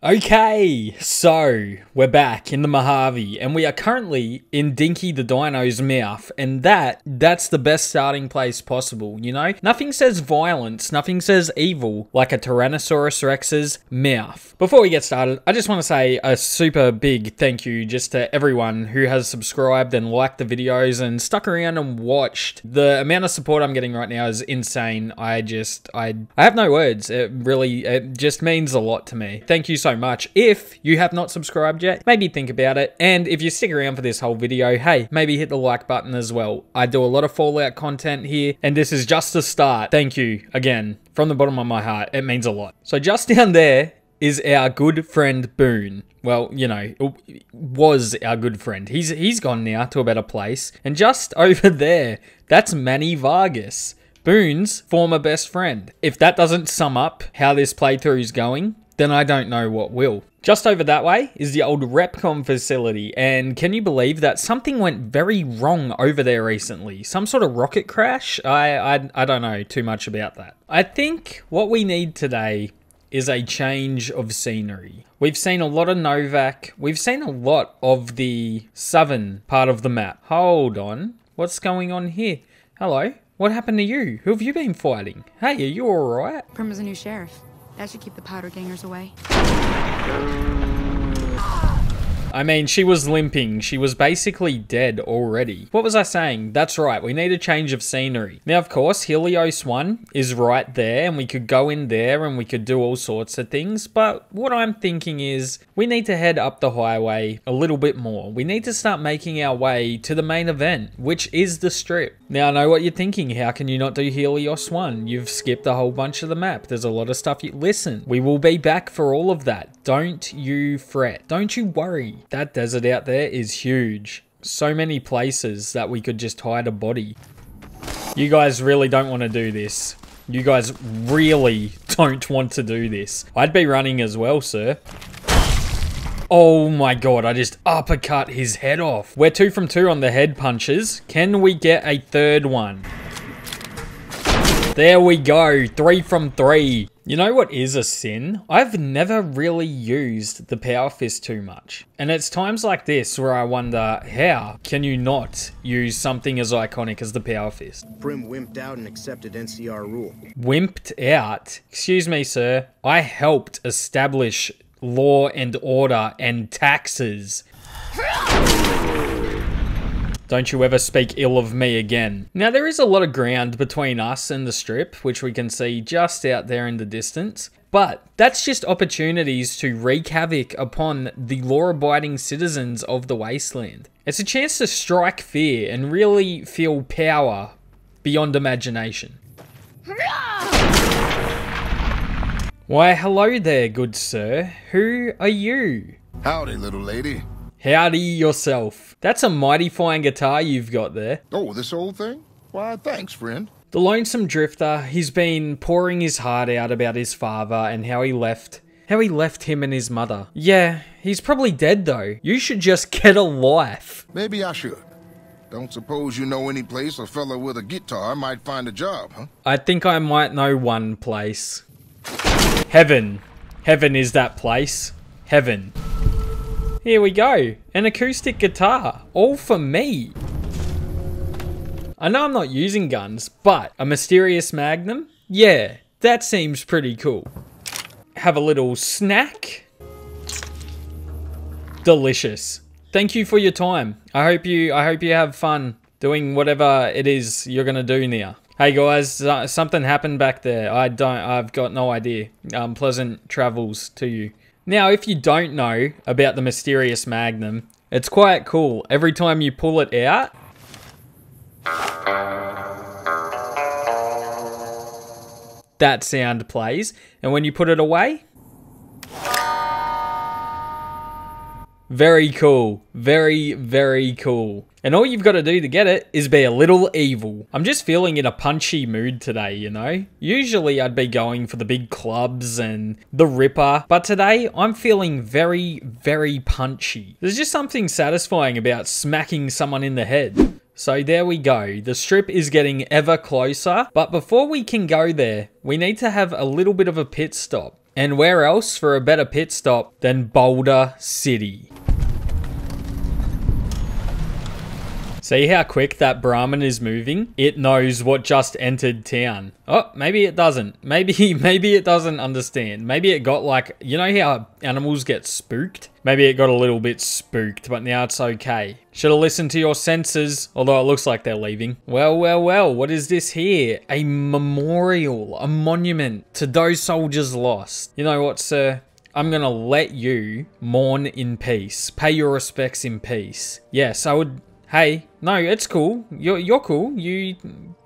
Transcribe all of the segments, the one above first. Okay, so we're back in the Mojave and we are currently in Dinky the Dino's mouth, and that's the best starting place possible, you know? Nothing says violence, nothing says evil like a Tyrannosaurus Rex's mouth. Before we get started, I just want to say a super big thank you just to everyone who has subscribed and liked the videos and stuck around and watched. The amount of support I'm getting right now is insane. I have no words. It just means a lot to me. Thank you so much. If you have not subscribed yet, maybe think about it, and if you stick around for this whole video, hey, maybe hit the like button as well. I do a lot of Fallout content here, and this is just the start. Thank you again from the bottom of my heart. It means a lot. So just down there is our good friend Boone. Well, you know, was our good friend. He's gone now to a better place. And just over there, that's Manny Vargas, Boone's former best friend. If that doesn't sum up how this playthrough is going, then I don't know what will. Just over that way is the old Repconn facility, and can you believe that something went very wrong over there recently? Some sort of rocket crash? I don't know too much about that. I think what we need today is a change of scenery. We've seen a lot of Novac. We've seen a lot of the southern part of the map. Hold on. What's going on here? Hello? What happened to you? Who have you been fighting? Hey, are you alright? Prima's a new sheriff. That should keep the powder gangers away. I mean, she was limping. She was basically dead already. What was I saying? That's right. We need a change of scenery. Now, of course, Helios 1 is right there, and we could go in there and we could do all sorts of things. But what I'm thinking is we need to head up the highway a little bit more. We need to start making our way to the main event, which is the Strip. Now, I know what you're thinking. How can you not do Helios 1? You've skipped a whole bunch of the map. There's a lot of stuff. Listen, we will be back for all of that. Don't you fret. Don't you worry. That desert out there is huge. So many places that we could just hide a body. You guys really don't want to do this. You guys really don't want to do this. I'd be running as well, sir. Oh my god, I just uppercut his head off. We're 2 from 2 on the head punches. Can we get a third one? There we go, 3 from 3. You know what is a sin? I've never really used the power fist too much. And it's times like this where I wonder, how can you not use something as iconic as the power fist? Prim wimped out and accepted NCR rule. Wimped out? Excuse me, sir. I helped establish law and order and taxes. Don't you ever speak ill of me again. Now, there is a lot of ground between us and the Strip, which we can see just out there in the distance. But that's just opportunities to wreak havoc upon the law-abiding citizens of the wasteland. It's a chance to strike fear and really feel power beyond imagination. Why, hello there, good sir. Who are you? Howdy, little lady. Howdy yourself. That's a mighty fine guitar you've got there. Oh, this old thing? Why, thanks, friend. The lonesome drifter, he's been pouring his heart out about his father and how he left him and his mother. Yeah, he's probably dead though. You should just get a life. Maybe I should. Don't suppose you know any place a fella with a guitar might find a job, huh? I think I might know one place. Heaven. Heaven is that place. Heaven. Here we go, an acoustic guitar, all for me. I know I'm not using guns, but a mysterious magnum? Yeah, that seems pretty cool. Have a little snack. Delicious. Thank you for your time. I hope you have fun doing whatever it is you're gonna do now. Hey guys, something happened back there. I've got no idea. Pleasant travels to you. Now, if you don't know about the mysterious magnum, it's quite cool. Every time you pull it out, that sound plays. And when you put it away, very cool. Very, very cool. And all you've got to do to get it is be a little evil. I'm just feeling in a punchy mood today, you know? Usually I'd be going for the big clubs and the ripper, but today I'm feeling very, very punchy. There's just something satisfying about smacking someone in the head. So there we go. The Strip is getting ever closer, but before we can go there, we need to have a little bit of a pit stop. And where else for a better pit stop than Boulder City? See how quick that Brahmin is moving? It knows what just entered town. Oh, maybe it doesn't. Maybe it doesn't understand. Maybe it got like, you know how animals get spooked? Maybe it got a little bit spooked, but now it's okay. Should have listened to your senses, although it looks like they're leaving. Well, well, well, what is this here? A memorial, a monument to those soldiers lost. You know what, sir? I'm gonna let you mourn in peace. Pay your respects in peace. Yes, I would... Hey, no, it's cool. You're cool.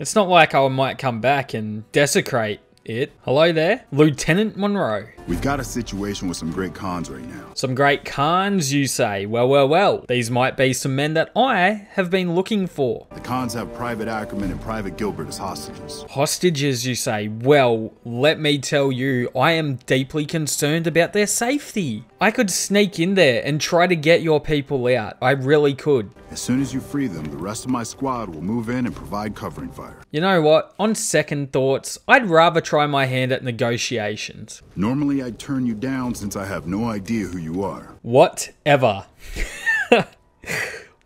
It's not like I might come back and desecrate it. Hello there, Lieutenant Monroe. We've got a situation with some Great Khans right now. Some Great Khans, you say? Well, well, well. These might be some men that I have been looking for. The Khans have Private Ackerman and Private Gilbert as hostages. Hostages, you say? Well, let me tell you, I am deeply concerned about their safety. I could sneak in there and try to get your people out. I really could. As soon as you free them, the rest of my squad will move in and provide covering fire. You know what? On second thoughts, I'd rather try my hand at negotiations. Normally I'd turn you down since I have no idea who you are. Whatever.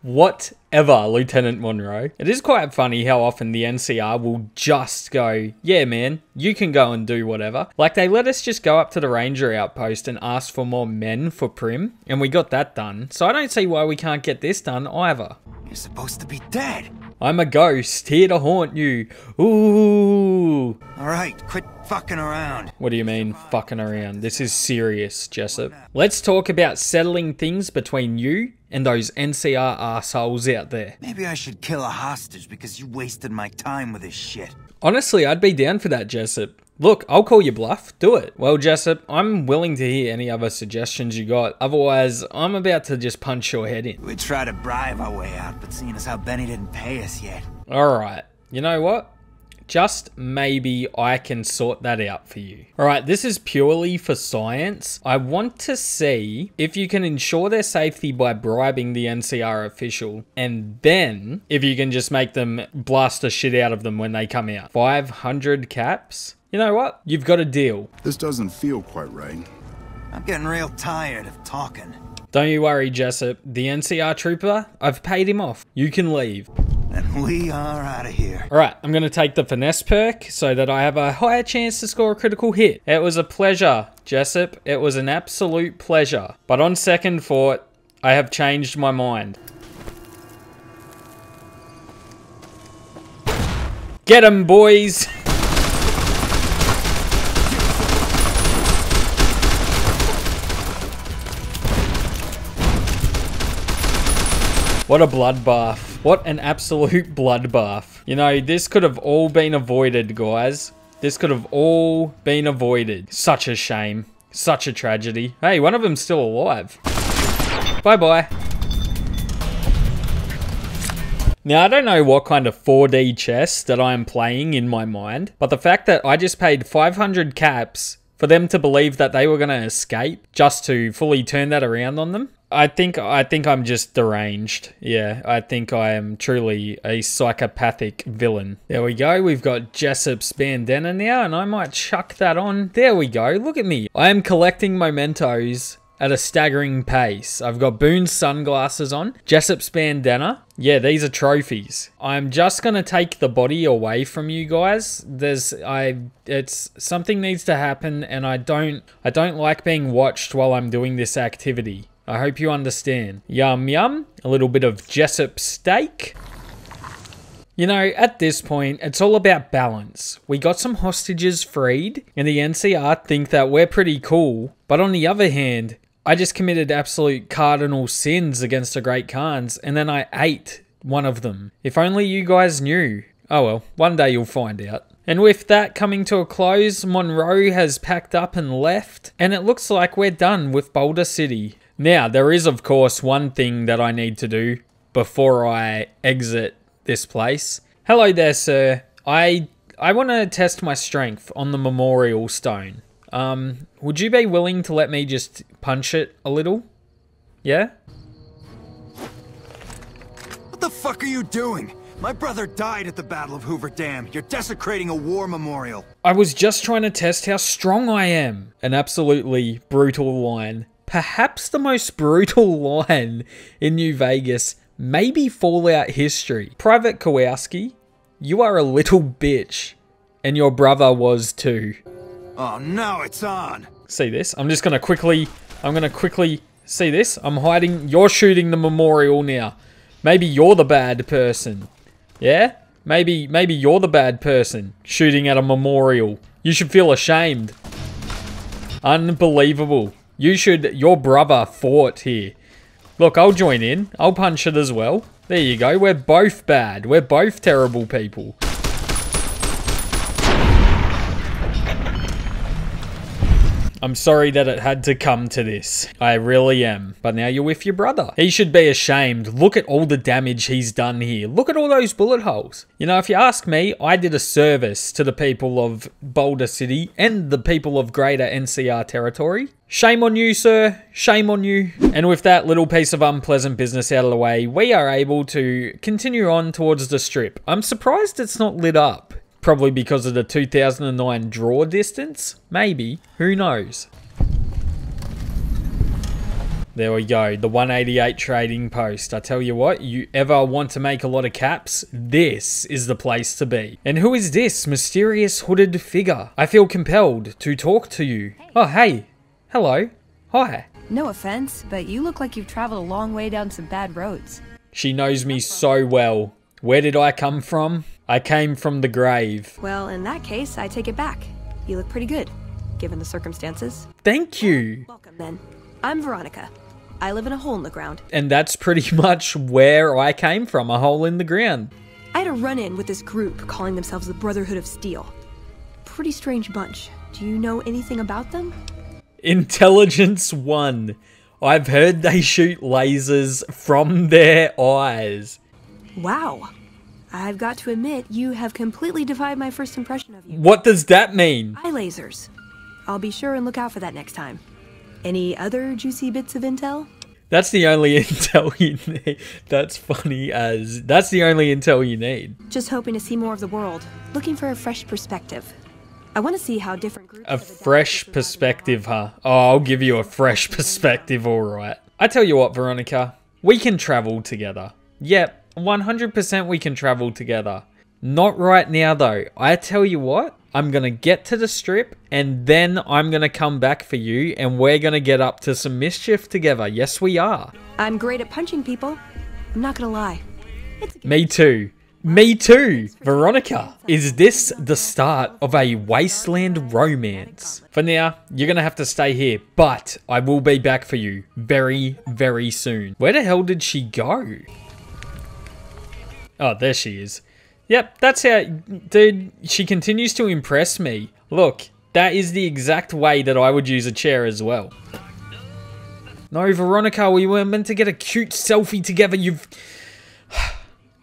Whatever, Lieutenant Monroe. It is quite funny how often the NCR will just go, yeah man, you can go and do whatever. Like they let us just go up to the ranger outpost and ask for more men for Prim, and we got that done. So I don't see why we can't get this done either. You're supposed to be dead. I'm a ghost, here to haunt you. Ooh. Alright, quit fucking around. What do you mean, fucking around? This is serious, Jessup. Let's talk about settling things between you and those NCR arseholes out there. Maybe I should kill a hostage because you wasted my time with this shit. Honestly, I'd be down for that, Jessup. Look, I'll call your bluff. Do it. Well, Jessup, I'm willing to hear any other suggestions you got. Otherwise, I'm about to just punch your head in. We try to bribe our way out, but seeing as how Benny didn't pay us yet. All right. You know what? Just maybe I can sort that out for you. All right, this is purely for science. I want to see if you can ensure their safety by bribing the NCR official, and then if you can just make them blast the shit out of them when they come out. 500 caps? You know what? You've got a deal. This doesn't feel quite right. I'm getting real tired of talking. Don't you worry, Jessup. The NCR trooper, I've paid him off. You can leave. And we are out of here. All right, I'm going to take the finesse perk so that I have a higher chance to score a critical hit. It was a pleasure, Jessup. It was an absolute pleasure. But on second thought, I have changed my mind. Get 'em, boys. What a bloodbath. What an absolute bloodbath. You know, this could have all been avoided, guys. This could have all been avoided. Such a shame. Such a tragedy. Hey, one of them's still alive. Bye-bye. Now, I don't know what kind of 4D chess that I'm playing in my mind, but the fact that I just paid 500 caps for them to believe that they were going to escape just to fully turn that around on them, I think I'm just deranged. Yeah, I think I am truly a psychopathic villain. There we go. We've got Jessup's bandana now, and I might chuck that on. There we go. Look at me. I am collecting mementos at a staggering pace. I've got Boone's sunglasses on, Jessup's bandana. Yeah, these are trophies. I'm just gonna take the body away from you guys. It's something needs to happen, and I don't like being watched while I'm doing this activity. I hope you understand. Yum, yum. A little bit of Jessup steak. You know, at this point, it's all about balance. We got some hostages freed, and the NCR think that we're pretty cool. But on the other hand, I just committed absolute cardinal sins against the Great Khans, and then I ate one of them. If only you guys knew. Oh well, one day you'll find out. And with that coming to a close, Monroe has packed up and left, and it looks like we're done with Boulder City. Now, there is, of course, one thing that I need to do before I exit this place. Hello there, sir. I want to test my strength on the memorial stone. Would you be willing to let me just punch it a little? Yeah? What the fuck are you doing? My brother died at the Battle of Hoover Dam. You're desecrating a war memorial. I was just trying to test how strong I am. An absolutely brutal line. Perhaps the most brutal line in New Vegas, maybe Fallout history. Private Kowalski, you are a little bitch. And your brother was too. Oh no, it's on. See this? I'm just gonna quickly, see this? I'm hiding, you're shooting the memorial now. Maybe you're the bad person. Yeah? Maybe you're the bad person shooting at a memorial. You should feel ashamed. Unbelievable. Your brother fought here. Look, I'll join in. I'll punch it as well. There you go. We're both bad. We're both terrible people. I'm sorry that it had to come to this. I really am. But now you're with your brother. He should be ashamed. Look at all the damage he's done here. Look at all those bullet holes. You know, if you ask me, I did a service to the people of Boulder City and the people of greater NCR territory. Shame on you, sir. Shame on you. And with that little piece of unpleasant business out of the way, we are able to continue on towards the strip. I'm surprised it's not lit up. Probably because of the 2009 draw distance? Maybe. Who knows? There we go. The 188 trading post. I tell you what, you ever want to make a lot of caps? This is the place to be. And who is this mysterious hooded figure? I feel compelled to talk to you. Hey. Oh, hey. Hello. Hi. No offense, but you look like you've traveled a long way down some bad roads. She knows me so well. Where did I come from? I came from the grave. Well, in that case, I take it back. You look pretty good, given the circumstances. Thank you. Welcome, then. I'm Veronica. I live in a hole in the ground. And that's pretty much where I came from, a hole in the ground. I had a run-in with this group calling themselves the Brotherhood of Steel. Pretty strange bunch. Do you know anything about them? Intelligence 1. I've heard they shoot lasers from their eyes. Wow. I've got to admit, you have completely defied my first impression of you. What does that mean? Eye lasers. I'll be sure and look out for that next time. Any other juicy bits of intel? That's the only intel you need. That's funny as... That's the only intel you need. Just hoping to see more of the world. Looking for a fresh perspective. I want to see how different groups... A fresh perspective, huh? Oh, I'll give you a fresh perspective, alright. I tell you what, Veronica. We can travel together. Yep. 100% we can travel together. Not right now though. I tell you what, I'm gonna get to the strip and then I'm gonna come back for you and we're gonna get up to some mischief together. Yes, we are. I'm great at punching people. I'm not gonna lie. Me too. Me too, Veronica. Is this the start of a wasteland romance? For now, you're gonna have to stay here, but I will be back for you very, very soon. Where the hell did she go? Oh, there she is. Yep, that's how... Dude, she continues to impress me. Look, that is the exact way that I would use a chair as well. No, Veronica, we were meant to get a cute selfie together. You've...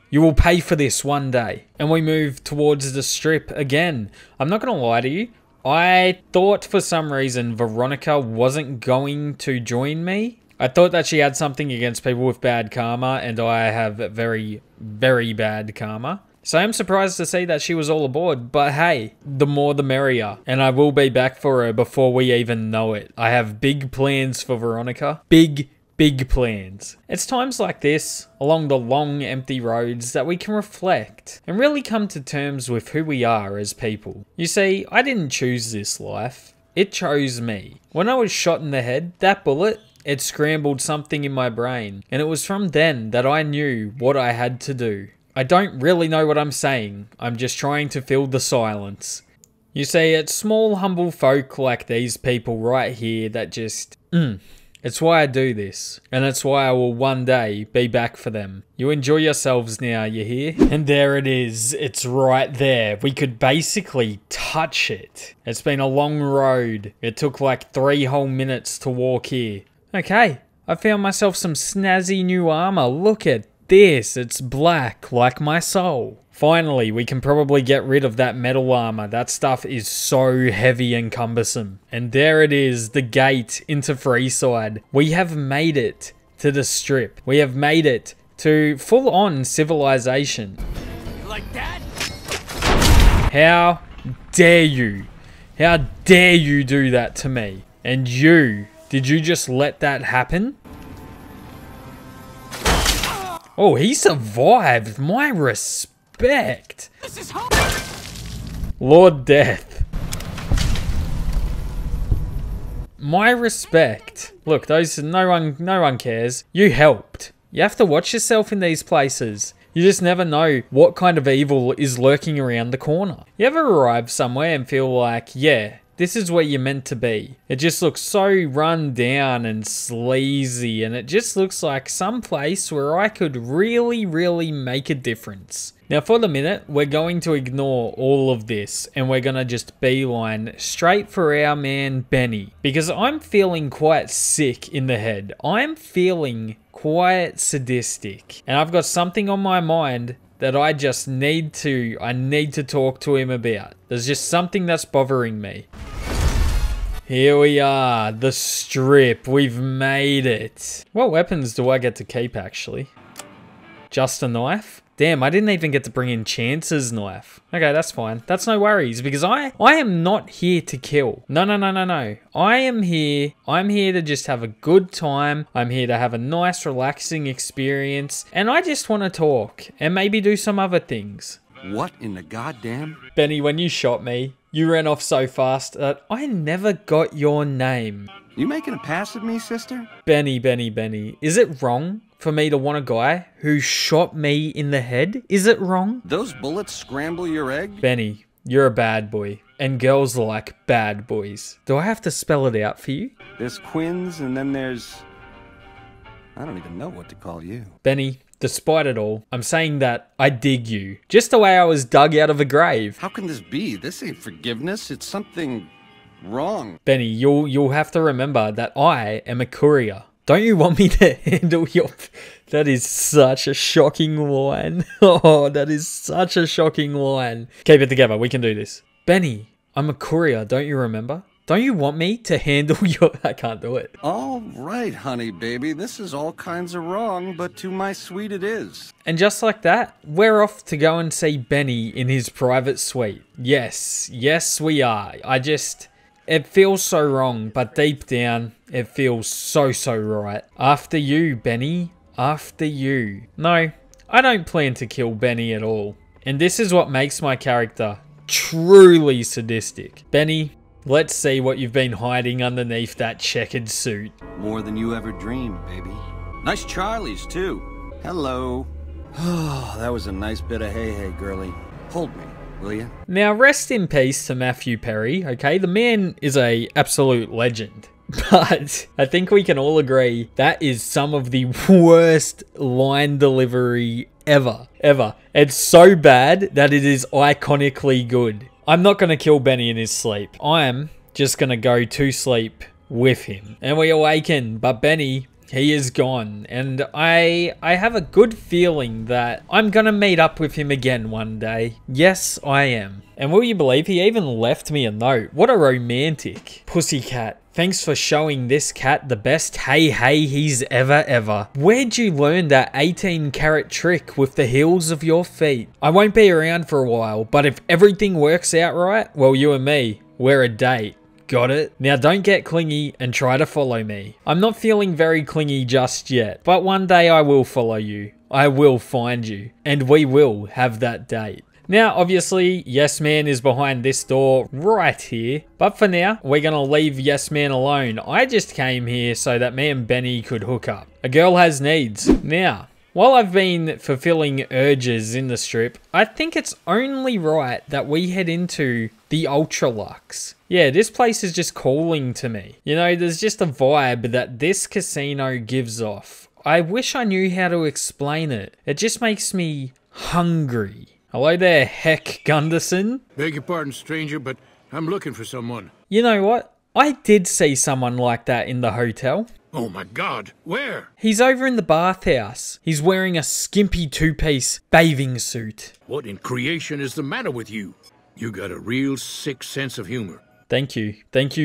You will pay for this one day. And we move towards the strip again. I'm not going to lie to you. I thought for some reason Veronica wasn't going to join me. I thought that she had something against people with bad karma, and I have very, very bad karma. So I'm surprised to see that she was all aboard, but hey, the more the merrier. And I will be back for her before we even know it. I have big plans for Veronica. Big, big plans. It's times like this, along the long, empty roads, that we can reflect and really come to terms with who we are as people. You see, I didn't choose this life. It chose me. When I was shot in the head, that bullet... It scrambled something in my brain, and it was from then that I knew what I had to do. I don't really know what I'm saying, I'm just trying to fill the silence. You see, it's small, humble folk like these people right here that just, It's why I do this, and it's why I will one day be back for them. You enjoy yourselves now, you hear? And there it is, it's right there. We could basically touch it. It's been a long road. It took like 3 whole minutes to walk here. Okay, I found myself some snazzy new armor. Look at this, it's black like my soul. Finally, we can probably get rid of that metal armor. That stuff is so heavy and cumbersome. And there it is, the gate into Freeside. We have made it to the strip. We have made it to full-on civilization. like that? How dare you? How dare you do that to me? And you, did you just let that happen? Oh, he survived. My respect. This is hard. Lord Death. My respect. Look, those no one cares. You helped. You have to watch yourself in these places. You just never know what kind of evil is lurking around the corner. You ever arrive somewhere and feel like, yeah, this is where you're meant to be. It just looks so run down and sleazy, and it just looks like some place where I could really, really make a difference. Now for the minute, we're going to ignore all of this and we're going to just beeline straight for our man Benny. Because I'm feeling quite sick in the head. I'm feeling quite sadistic. And I've got something on my mind that I just need to talk to him about. There's just something that's bothering me. Here we are, the Strip. We've made it. What weapons do I get to keep actually? Just a knife? Damn, I didn't even get to bring in Chance's knife. Okay, that's fine. That's no worries because I am not here to kill. No, no, no, no, no. I am here. I'm here to just have a good time. I'm here to have a nice, relaxing experience. And I just want to talk and maybe do some other things. What in the goddamn? Benny, when you shot me, you ran off so fast that I never got your name. You making a pass at me, sister? Benny. Is it wrong for me to want a guy who shot me in the head? Is it wrong? Those bullets scramble your egg? Benny, you're a bad boy. And girls like bad boys. Do I have to spell it out for you? There's Quins and then there's... I don't even know what to call you. Benny, despite it all, I'm saying that I dig you. Just the way I was dug out of a grave. How can this be? This ain't forgiveness. It's something wrong. Benny, you'll have to remember that I am a courier. Don't you want me to handle your... That is such a shocking line. Oh, that is such a shocking line. Keep it together. We can do this. Benny, I'm a courier. Don't you remember? Don't you want me to handle your... I can't do it. All right, honey, baby. This is all kinds of wrong, but to my sweet it is. And just like that, we're off to go and see Benny in his private suite. Yes. Yes, we are. I just... It feels so wrong, but deep down, it feels so right. After you, Benny. After you. No, I don't plan to kill Benny at all. And this is what makes my character truly sadistic. Benny, let's see what you've been hiding underneath that checkered suit. More than you ever dreamed, baby. Nice Charlie's, too. Hello. Oh, that was a nice bit of hey, girly. Hold me. Now, rest in peace to Matthew Perry, okay? The man is an absolute legend. But I think we can all agree that is some of the worst line delivery ever. It's so bad that it is iconically good. I'm not going to kill Benny in his sleep. I'm just going to go to sleep with him. And we awaken, but Benny... He is gone, and I have a good feeling that I'm gonna meet up with him again one day. Yes, I am. And will you believe he even left me a note? What a romantic. Pussycat, thanks for showing this cat the best hey he's ever. Where'd you learn that 18-carat trick with the heels of your feet? I won't be around for a while, but if everything works out right, well, you and me, we're a date. Got it? Now don't get clingy and try to follow me. I'm not feeling very clingy just yet, but one day I will follow you. I will find you, and we will have that date. Now, obviously, Yes Man is behind this door right here. But for now, we're going to leave Yes Man alone. I just came here so that me and Benny could hook up. A girl has needs. Now... While I've been fulfilling urges in the Strip, I think it's only right that we head into the Ultra Lux. Yeah, this place is just calling to me. You know, there's just a vibe that this casino gives off. I wish I knew how to explain it. It just makes me hungry. Hello there, Heck Gunderson. Beg your pardon, stranger, but I'm looking for someone. You know what? I did see someone like that in the hotel. Oh my God, where? He's over in the bathhouse. He's wearing a skimpy two-piece bathing suit. What in creation is the matter with you? You got a real sick sense of humor. Thank you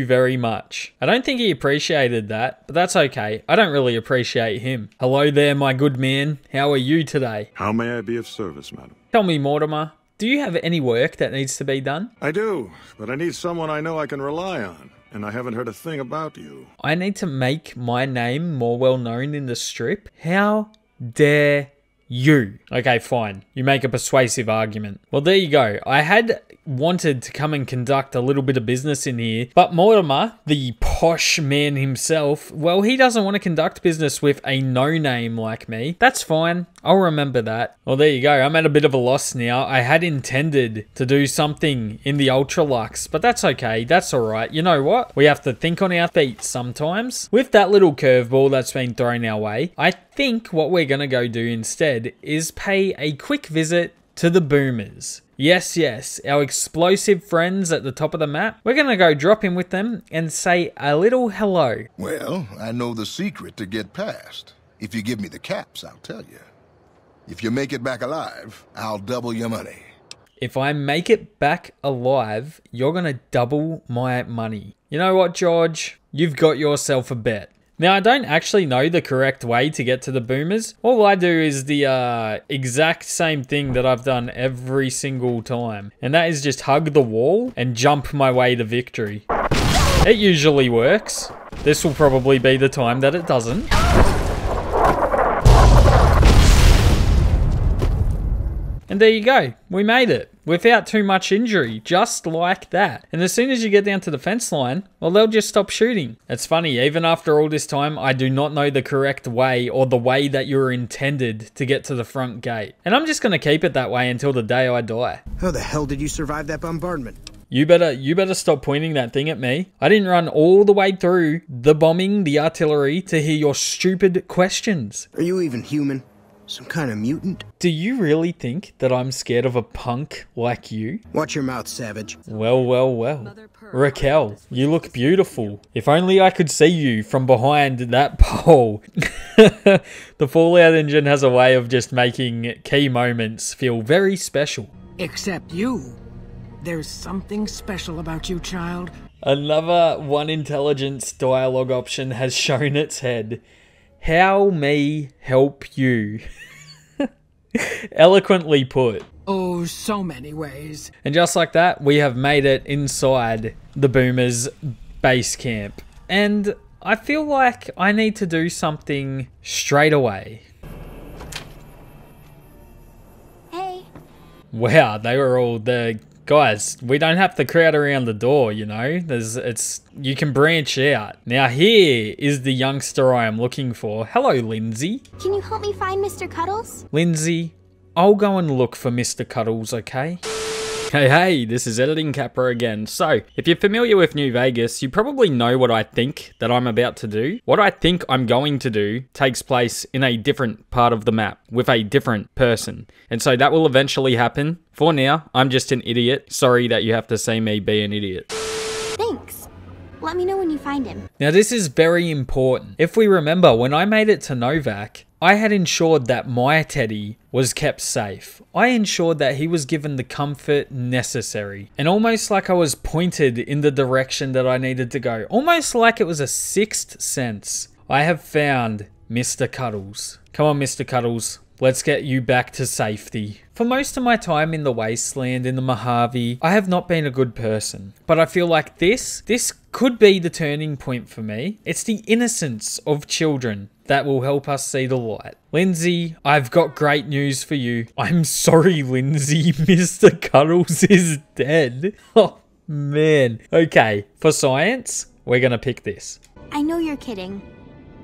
very much. I don't think he appreciated that, but that's okay. I don't really appreciate him. Hello there, my good man. How are you today? How may I be of service, madam? Tell me, Mortimer, do you have any work that needs to be done? I do, but I need someone I know I can rely on, and I haven't heard a thing about you. I need to make my name more well-known in the Strip. How dare you? Okay, fine. You make a persuasive argument. Well, there you go. I had wanted to come and conduct a little bit of business in here, but Mortimer, the posh man himself, well, he doesn't want to conduct business with a no-name like me. That's fine. I'll remember that. Well, there you go. I'm at a bit of a loss now. I had intended to do something in the Ultra Lux, but that's okay. That's all right. You know what? We have to think on our feet sometimes. With that little curveball that's been thrown our way, I think what we're going to go do instead is pay a quick visit to the Boomers. Yes, yes, our explosive friends at the top of the map. We're gonna go drop in with them and say a little hello. Well, I know the secret to get past. If you give me the caps, I'll tell you. If you make it back alive, I'll double your money. If I make it back alive, you're gonna double my money. You know what, George? You've got yourself a bet. Now, I don't actually know the correct way to get to the Boomers. All I do is the exact same thing that I've done every single time. And that is just hug the wall and jump my way to victory. It usually works. This will probably be the time that it doesn't. And there you go. We made it. Without too much injury, just like that. And as soon as you get down to the fence line, well, they'll just stop shooting. It's funny, even after all this time, I do not know the correct way or the way that you're intended to get to the front gate. And I'm just going to keep it that way until the day I die. How the hell did you survive that bombardment? You better stop pointing that thing at me. I didn't run all the way through the bombing, the artillery, to hear your stupid questions. Are you even human? Some kind of mutant? Do you really think that I'm scared of a punk like you? Watch your mouth, savage. Well, well, well. Raquel, you look beautiful. If only I could see you from behind that pole. The Fallout engine has a way of just making key moments feel very special. Except you. There's something special about you, child. Another one intelligence dialogue option has shown its head. How may help you? Eloquently put. Oh, so many ways. And just like that, we have made it inside the Boomers base camp. And I feel like I need to do something straight away. Hey. Wow, they were all the guys. We don't have to crowd around the door, you know. You can branch out. Now here is the youngster I am looking for. Hello, Lindsay. Can you help me find Mr. Cuddles? Lindsay, I'll go and look for Mr. Cuddles, okay? Hey, this is Editing Capra again. So, if you're familiar with New Vegas, you probably know what I think that I'm about to do. What I think I'm going to do takes place in a different part of the map with a different person. And so that will eventually happen. For now, I'm just an idiot. Sorry that you have to see me be an idiot. Thanks. Let me know when you find him. Now, this is very important. If we remember, when I made it to Novac, I had ensured that my Teddy was kept safe. I ensured that he was given the comfort necessary. And almost like I was pointed in the direction that I needed to go. Almost like it was a sixth sense. I have found Mr. Cuddles. Come on, Mr. Cuddles. Let's get you back to safety. For most of my time in the wasteland, in the Mojave, I have not been a good person. But I feel like this could be the turning point for me. It's the innocence of children that will help us see the light. Lindsay, I've got great news for you. I'm sorry, Lindsay. Mr. Cuddles is dead. Oh, man. Okay, for science, we're gonna pick this. I know you're kidding.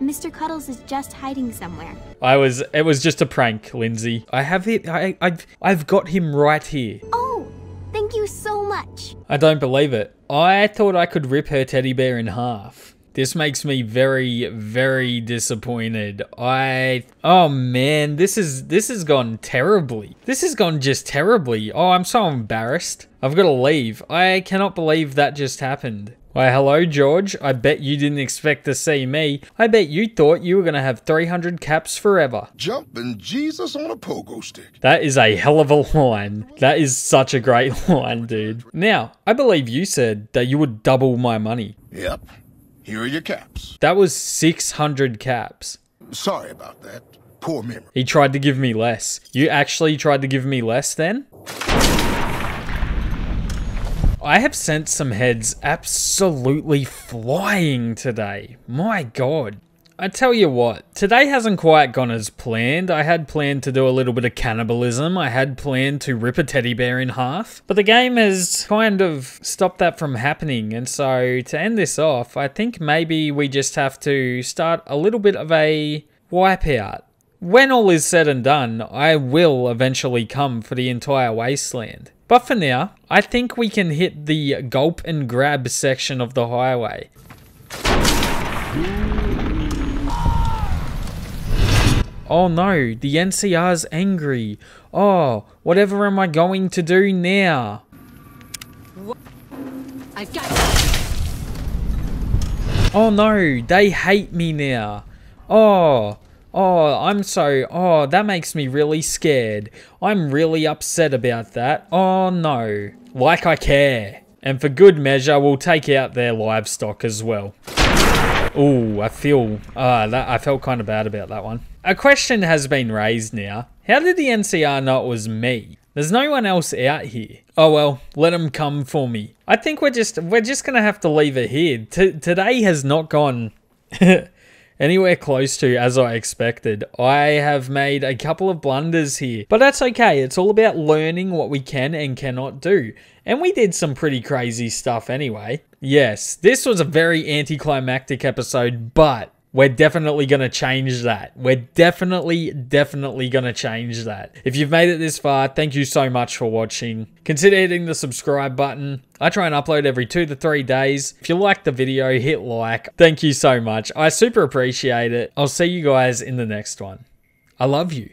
Mr. Cuddles is just hiding somewhere. It was just a prank, Lindsay. I have it. I've got him right here. Oh, thank you so much. I don't believe it. I thought I could rip her teddy bear in half. This makes me very, very disappointed. Oh man, this has gone terribly. This has gone just terribly. Oh, I'm so embarrassed. I've got to leave. I cannot believe that just happened. Why, hello, George. I bet you didn't expect to see me. I bet you thought you were going to have 300 caps forever. Jumping Jesus on a pogo stick. That is a hell of a line. That is such a great line, dude. Now, I believe you said that you would double my money. Yep. Here are your caps. That was 600 caps. Sorry about that. Poor memory. He tried to give me less. You actually tried to give me less then? I have sent some heads absolutely flying today. My god. I tell you what, today hasn't quite gone as planned. I had planned to do a little bit of cannibalism. I had planned to rip a teddy bear in half. But the game has kind of stopped that from happening. And so to end this off, I think maybe we just have to start a little bit of a wipeout. When all is said and done, I will eventually come for the entire wasteland. But for now, I think we can hit the gulp and grab section of the highway. Oh no, the NCR's angry. Oh, whatever am I going to do now? I've got you. Oh no, they hate me now. Oh, oh, that makes me really scared. I'm really upset about that. Oh no, like I care. And for good measure, we'll take out their livestock as well. Ooh, I felt kind of bad about that one. A question has been raised now. How did the NCR know it was me? There's no one else out here. Oh well, let them come for me. I think we're just gonna have to leave it here. Today has not gone anywhere close to as I expected. I have made a couple of blunders here, but that's okay. It's all about learning what we can and cannot do. And we did some pretty crazy stuff anyway. Yes, this was a very anticlimactic episode, but we're definitely going to change that. We're definitely going to change that. If you've made it this far, thank you so much for watching. Consider hitting the subscribe button. I try and upload every 2 to 3 days. If you like the video, hit like. Thank you so much. I super appreciate it. I'll see you guys in the next one. I love you.